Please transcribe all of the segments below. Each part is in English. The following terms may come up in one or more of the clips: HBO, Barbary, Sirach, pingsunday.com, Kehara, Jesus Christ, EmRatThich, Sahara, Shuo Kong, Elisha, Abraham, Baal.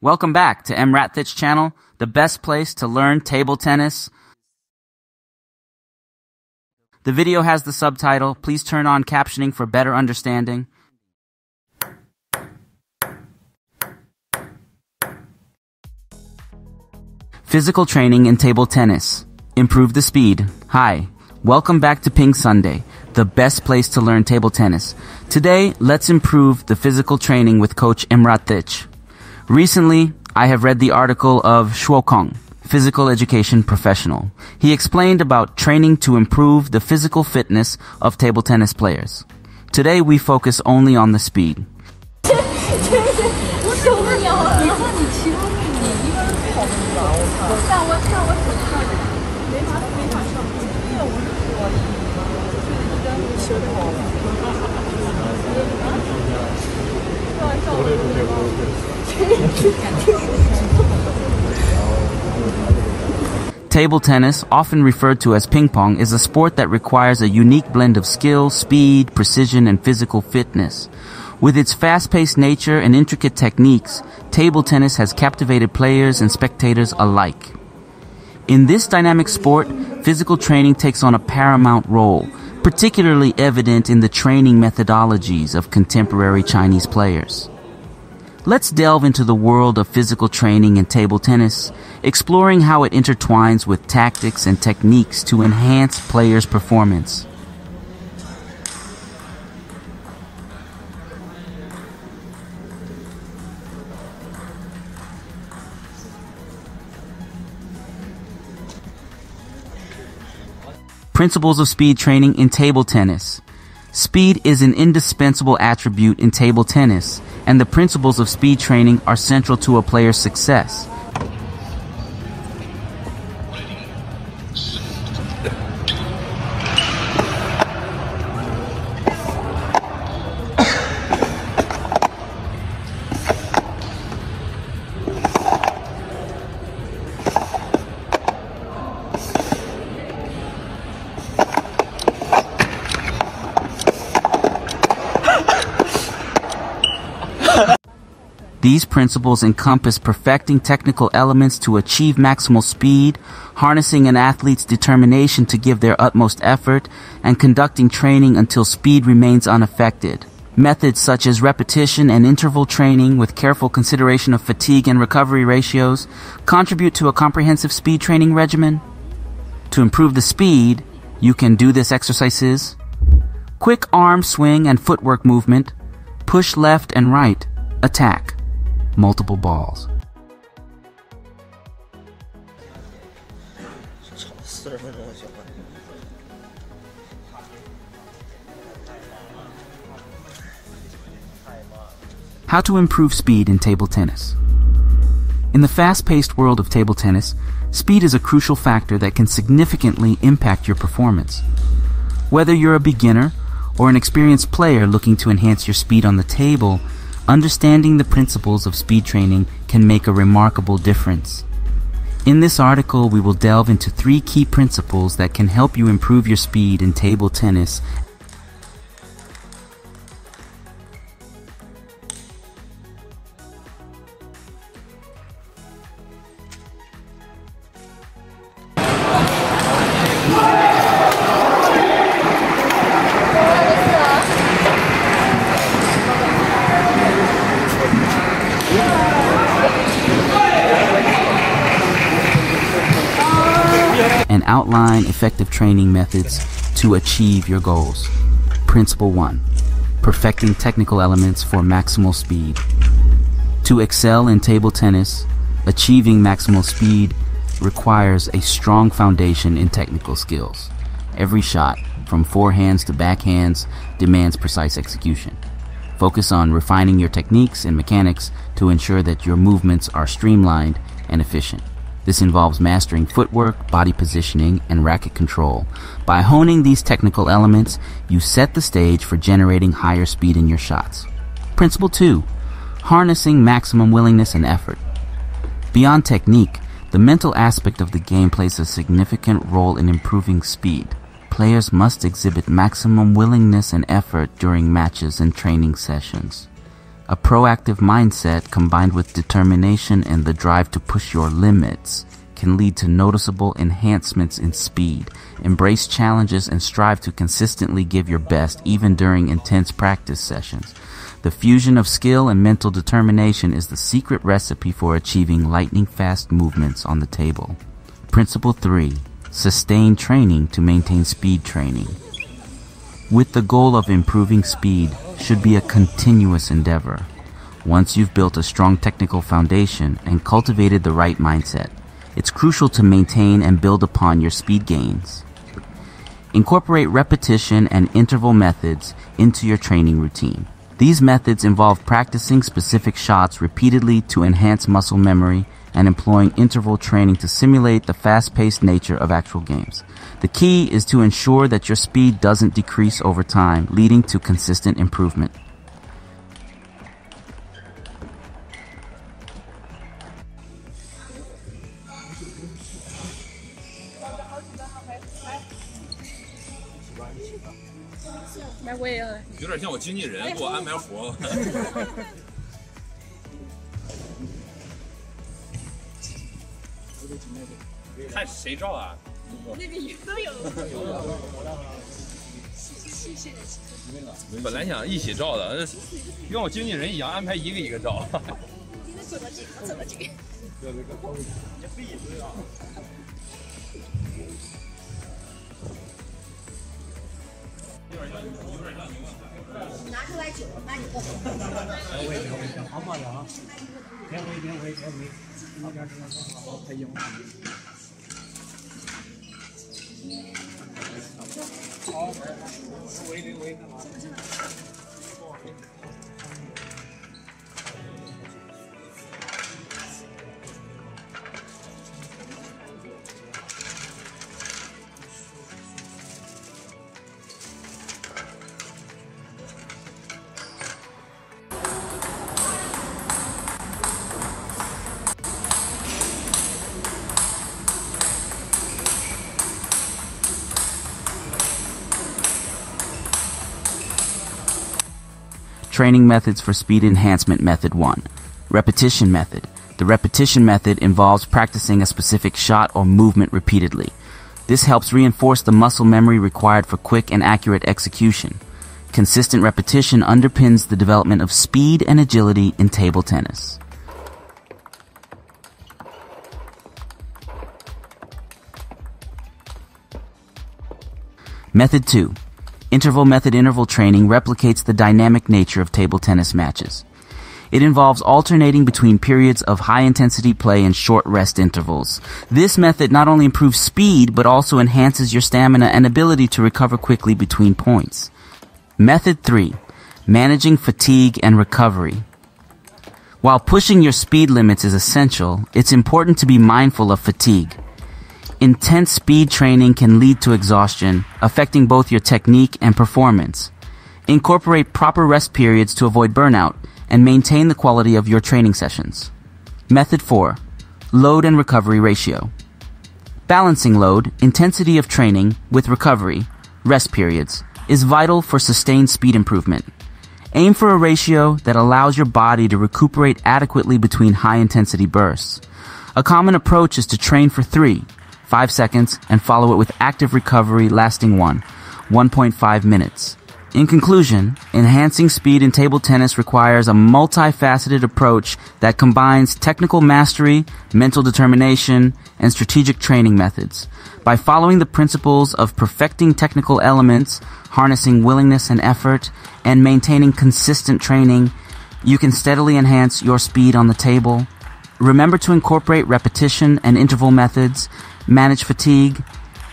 Welcome back to EmRatThich channel, the best place to learn table tennis. The video has the subtitle. Please turn on captioning for better understanding. Physical training in table tennis. Improve the speed. Hi, welcome back to Ping Sunday, the best place to learn table tennis. Today, let's improve the physical training with Coach EmRatThich. Recently, I have read the article of Shuo Kong, physical education professional. He explained about training to improve the physical fitness of table tennis players. Today, we focus only on the speed. Table tennis, often referred to as ping pong, is a sport that requires a unique blend of skill, speed, precision, and physical fitness. With its fast-paced nature and intricate techniques, table tennis has captivated players and spectators alike. In this dynamic sport, physical training takes on a paramount role, particularly evident in the training methodologies of contemporary Chinese players. Let's delve into the world of physical training in table tennis, exploring how it intertwines with tactics and techniques to enhance players' performance. Principles of speed training in table tennis. Speed is an indispensable attribute in table tennis, and the principles of speed training are central to a player's success. These principles encompass perfecting technical elements to achieve maximal speed, harnessing an athlete's determination to give their utmost effort, and conducting training until speed remains unaffected. Methods such as repetition and interval training with careful consideration of fatigue and recovery ratios contribute to a comprehensive speed training regimen. To improve the speed, you can do this exercises: quick arm swing and footwork movement, push left and right, attack, multiple balls. How to improve speed in table tennis. In the fast-paced world of table tennis, speed is a crucial factor that can significantly impact your performance. Whether you're a beginner or an experienced player looking to enhance your speed on the table, understanding the principles of speed training can make a remarkable difference. In this article, we will delve into three key principles that can help you improve your speed in table tennis. And outline effective training methods to achieve your goals. Principle 1. Perfecting technical elements for maximal speed. To excel in table tennis, achieving maximal speed requires a strong foundation in technical skills. Every shot, from forehands to backhands, demands precise execution. Focus on refining your techniques and mechanics to ensure that your movements are streamlined and efficient. This involves mastering footwork, body positioning, and racket control. By honing these technical elements, you set the stage for generating higher speed in your shots. Principle 2. Harnessing maximum willingness and effort. Beyond technique, the mental aspect of the game plays a significant role in improving speed. Players must exhibit maximum willingness and effort during matches and training sessions. A proactive mindset combined with determination and the drive to push your limits can lead to noticeable enhancements in speed. Embrace challenges and strive to consistently give your best, even during intense practice sessions. The fusion of skill and mental determination is the secret recipe for achieving lightning-fast movements on the table. Principle 3. Sustain training to maintain speed training. With the goal of improving speed should be a continuous endeavor. Once you've built a strong technical foundation and cultivated the right mindset, it's crucial to maintain and build upon your speed gains. Incorporate repetition and interval methods into your training routine. These methods involve practicing specific shots repeatedly to enhance muscle memory and employing interval training to simulate the fast-paced nature of actual games. The key is to ensure that your speed doesn't decrease over time, leading to consistent improvement. Training methods for speed enhancement. Method 1. Repetition method. The repetition method involves practicing a specific shot or movement repeatedly. This helps reinforce the muscle memory required for quick and accurate execution. Consistent repetition underpins the development of speed and agility in table tennis. Method 2. Interval method. Interval training replicates the dynamic nature of table tennis matches. It involves alternating between periods of high-intensity play and short rest intervals. This method not only improves speed, but also enhances your stamina and ability to recover quickly between points. Method 3. Managing fatigue and recovery. While pushing your speed limits is essential, it's important to be mindful of fatigue. Intense speed training can lead to exhaustion, affecting both your technique and performance. Incorporate proper rest periods to avoid burnout and maintain the quality of your training sessions. Method 4. Load and recovery ratio. Balancing load, intensity of training, with recovery, rest periods, is vital for sustained speed improvement. Aim for a ratio that allows your body to recuperate adequately between high-intensity bursts. A common approach is to train for 3.5 seconds and follow it with active recovery lasting 1.5 minutes. In conclusion, enhancing speed in table tennis requires a multifaceted approach that combines technical mastery, mental determination, and strategic training methods. By following the principles of perfecting technical elements, harnessing willingness and effort, and maintaining consistent training, you can steadily enhance your speed on the table. Remember to incorporate repetition and interval methods, manage fatigue,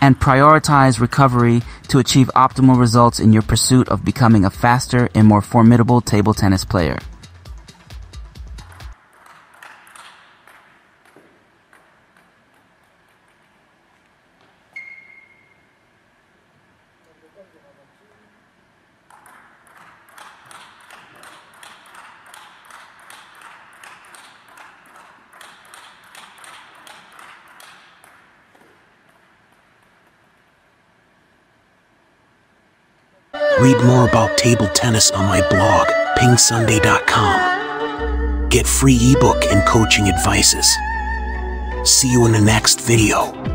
and prioritize recovery to achieve optimal results in your pursuit of becoming a faster and more formidable table tennis player. Read more about table tennis on my blog, pingsunday.com. get free ebook and coaching advices. See you in the next video.